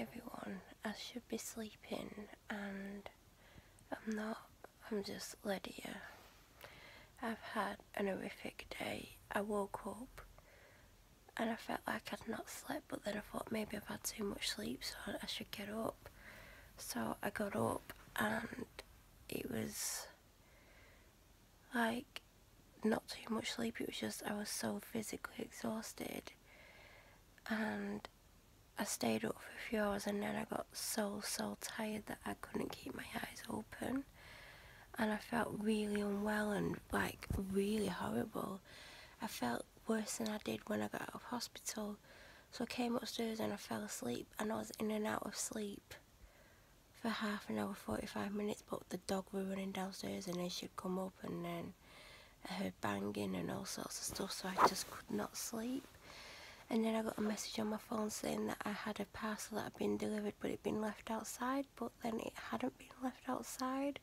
everyone. I should be sleeping and I'm not. I'm just Lydia. I've had an horrific day. I woke up and I felt like I'd not slept, but then I thought maybe I've had too much sleep so I should get up. So I got up and it was like not too much sleep, it was just I was so physically exhausted, and I stayed up for a few hours and then I got so tired that I couldn't keep my eyes open and I felt really unwell and like really horrible. I felt worse than I did when I got out of hospital, so I came upstairs and I fell asleep and I was in and out of sleep for half an hour, 45 minutes, but the dog were running downstairs and then she'd come up and then I heard banging and all sorts of stuff, so I just could not sleep. And then I got a message on my phone saying that I had a parcel that had been delivered but it'd been left outside, but then it hadn't been left outside.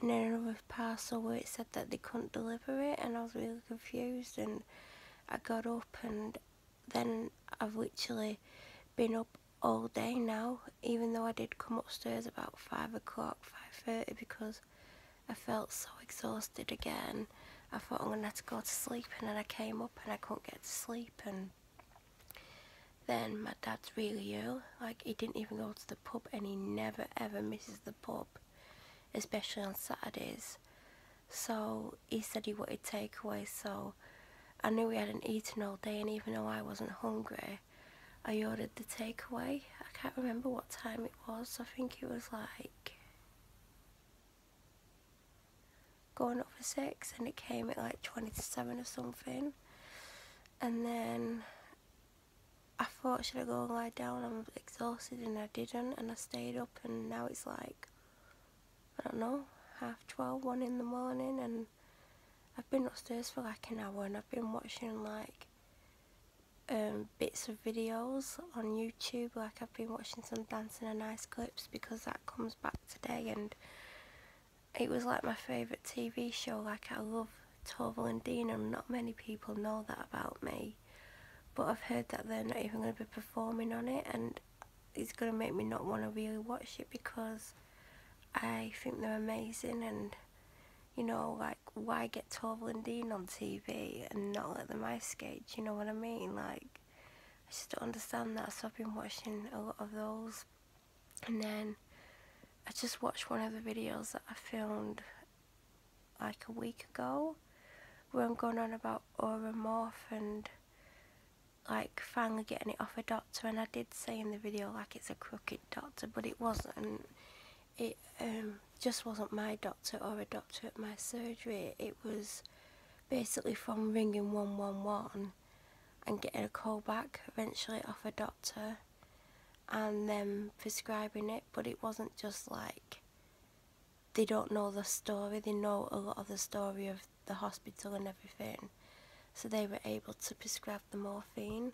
And then another parcel where it said that they couldn't deliver it, and I was really confused and I got up, and then I've literally been up all day now, even though I did come upstairs about 5 o'clock, 5:30, because I felt so exhausted again. I thought I'm going to have to go to sleep, and then I came up and I couldn't get to sleep, and then my dad's really ill, like he didn't even go to the pub and he never ever misses the pub, especially on Saturdays, so he said he wanted takeaway, so I knew he hadn't eaten all day, and even though I wasn't hungry I ordered the takeaway. I can't remember what time it was, I think it was like going up for 6 and it came at like 6:20 or something, and then I thought, should I go and lie down, I'm exhausted, and I didn't, and I stayed up, and now it's like, I don't know, 12:30, 1 in the morning, and I've been upstairs for like an hour and I've been watching like bits of videos on YouTube, like I've been watching some Dancing and Ice clips because that comes back today, and it was like my favourite TV show. Like I love Torvill and Dean, and not many people know that about me, but I've heard that they're not even going to be performing on it, and it's going to make me not want to really watch it because I think they're amazing, and you know, like, why get Torvill and Dean on TV and not let them ice skate, you know what I mean? Like, I just don't understand that, so I've been watching a lot of those. And then I just watched one of the videos that I filmed like a week ago where I'm going on about Oramorph and like finally getting it off a doctor, and I did say in the video like it's a crooked doctor, but it wasn't. It just wasn't my doctor or a doctor at my surgery. It was basically from ringing 111 and getting a call back eventually off a doctor and then prescribing it, but it wasn't just like they don't know the story, they know a lot of the story of the hospital and everything, so they were able to prescribe the morphine.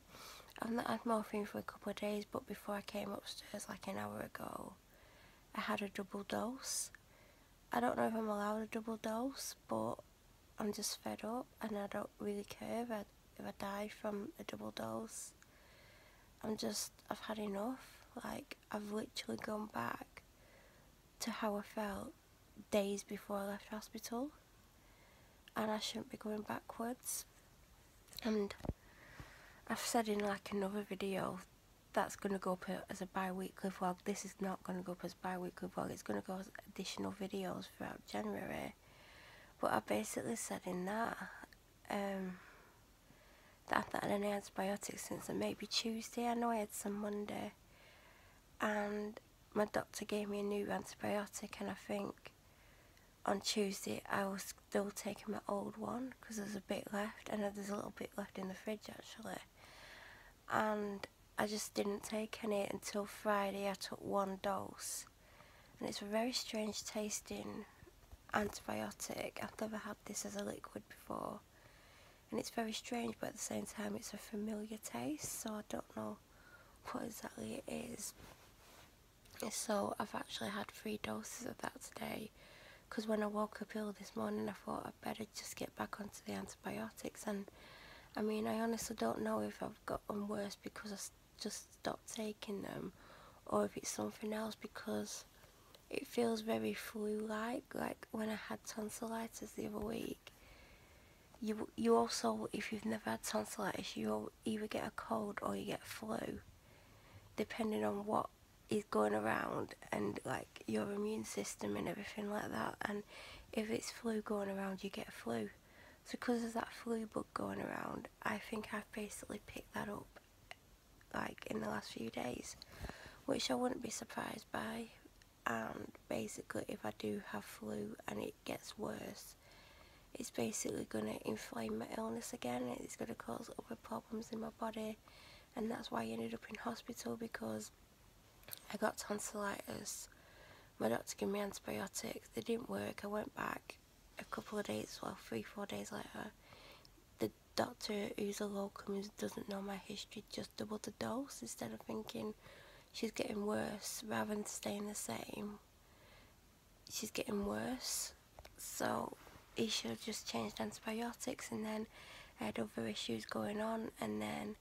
I've not had morphine for a couple of days, but before I came upstairs like an hour ago I had a double dose. I don't know if I'm allowed a double dose, but I'm just fed up and I don't really care if I die from a double dose. I've had enough. Like, I've literally gone back to how I felt days before I left hospital, and I shouldn't be going backwards. And I've said in like another video that's going to go up as a bi-weekly vlog. This is not going to go up as bi-weekly vlog, it's going to go as additional videos throughout January, but I basically said in that that I've not had any antibiotics since maybe Tuesday. I know I had some Monday, and my doctor gave me a new antibiotic, and I think on Tuesday I was still taking my old one because there's a bit left, and there's a little bit left in the fridge actually, and I just didn't take any until Friday. I took one dose, and it's a very strange tasting antibiotic. I've never had this as a liquid before, and it's very strange, but at the same time it's a familiar taste, so I don't know what exactly it is. So I've actually had 3 doses of that today, because when I woke up ill this morning I thought I'd better just get back onto the antibiotics, and I mean I honestly don't know if I've gotten worse because I just stopped taking them or if it's something else, because it feels very flu-like. Like when I had tonsillitis the other week, you also, if you've never had tonsillitis, you either get a cold or you get flu, depending on what is going around and like your immune system and everything like that. And if it's flu going around, you get flu. So because there's that flu bug going around, I think I've basically picked that up like in the last few days, which I wouldn't be surprised by. And basically, if I do have flu and it gets worse, it's basically going to inflame my illness again, and it's going to cause other problems in my body. And that's why I ended up in hospital, because I got tonsillitis. My doctor gave me antibiotics, they didn't work. I went back a couple of days, well, 3-4 days later. The doctor, who's a locum, who doesn't know my history, just doubled the dose instead of thinking she's getting worse rather than staying the same. She's getting worse, so he should have just changed antibiotics. And then I had other issues going on, and then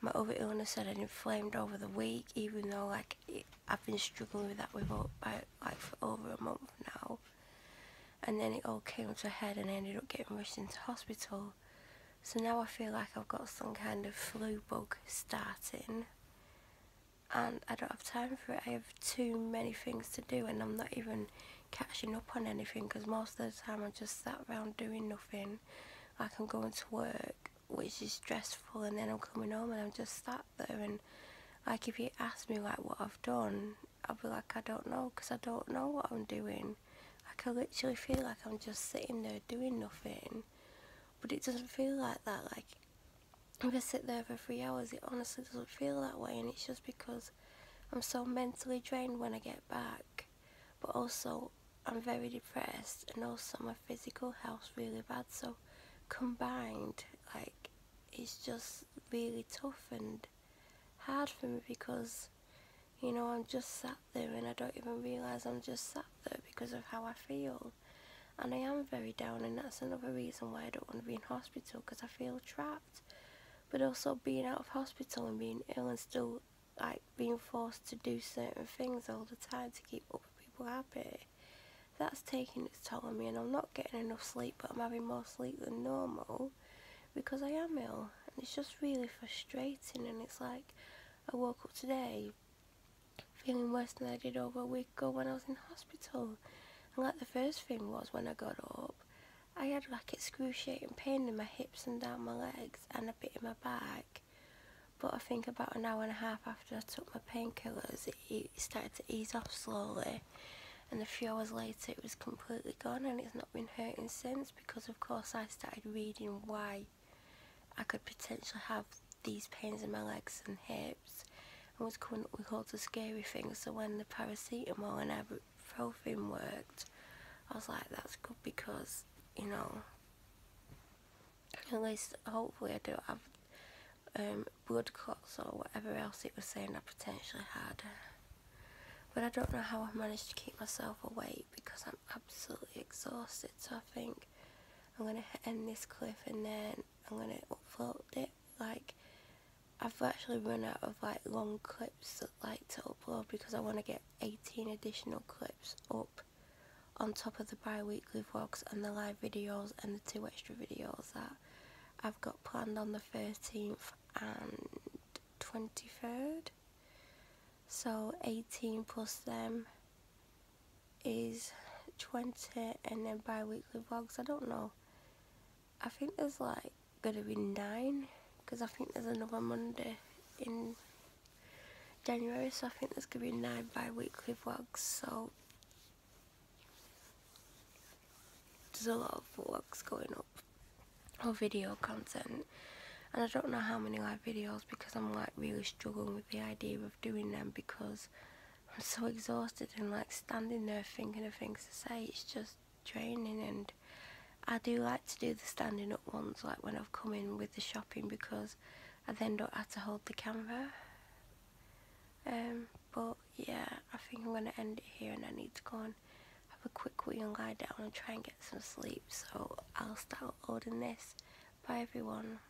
my other illness had inflamed over the week, even though like I've been struggling with that for over a month now. And then it all came to a head, and I ended up getting rushed into hospital. So now I feel like I've got some kind of flu bug starting, and I don't have time for it. I have too many things to do, and I'm not even catching up on anything, because most of the time I'm just sat around doing nothing. Like I'm going to work, which is stressful, and then I'm coming home and I'm just sat there. And like if you ask me like what I've done, I'll be like, I don't know, because I don't know what I'm doing. Like I literally feel like I'm just sitting there doing nothing, but it doesn't feel like that. Like if I sit there for 3 hours, it honestly doesn't feel that way, and it's just because I'm so mentally drained when I get back. But also I'm very depressed, and also my physical health's really bad, so combined, like it's just really tough and hard for me, because you know I'm just sat there and I don't even realise I'm just sat there because of how I feel. And I am very down, and that's another reason why I don't want to be in hospital, because I feel trapped. But also being out of hospital and being ill and still like being forced to do certain things all the time to keep other people happy, that's taking its toll on me. And I'm not getting enough sleep, but I'm having more sleep than normal because I am ill, and it's just really frustrating. And it's like I woke up today feeling worse than I did over a week ago when I was in hospital. And like the first thing was, when I got up, I had like excruciating pain in my hips and down my legs and a bit in my back. But I think about an hour and a half after I took my painkillers, it started to ease off slowly. And a few hours later it was completely gone, and it's not been hurting since, because of course I started reading why I could potentially have these pains in my legs and hips, and was coming up with loads of scary things. So when the paracetamol and ibuprofen worked, I was like, that's good, because you know, at least hopefully I don't have blood clots or whatever else it was saying I potentially had. But I don't know how I've managed to keep myself awake, because I'm absolutely exhausted. So I think I'm going to end this clip, and then I'm going to upload it. Like I've actually run out of like long clips that, like, to upload, because I want to get 18 additional clips up on top of the bi-weekly vlogs and the live videos and the 2 extra videos that I've got planned on the 13th and 23rd. So 18 plus them is 20, and then bi-weekly vlogs, I don't know, I think there's like gonna be 9, because I think there's another Monday in January, so I think there's gonna be 9 bi-weekly vlogs. So there's a lot of vlogs going up, or video content. And I don't know how many live videos, because I'm like really struggling with the idea of doing them, because I'm so exhausted, and like standing there thinking of things to say, it's just draining. And I do like to do the standing up ones, like when I've come in with the shopping, because I then don't have to hold the camera. But yeah, I think I'm going to end it here, and I need to go and have a quick wee and lie down and try and get some sleep. So I'll start uploading this. Bye everyone.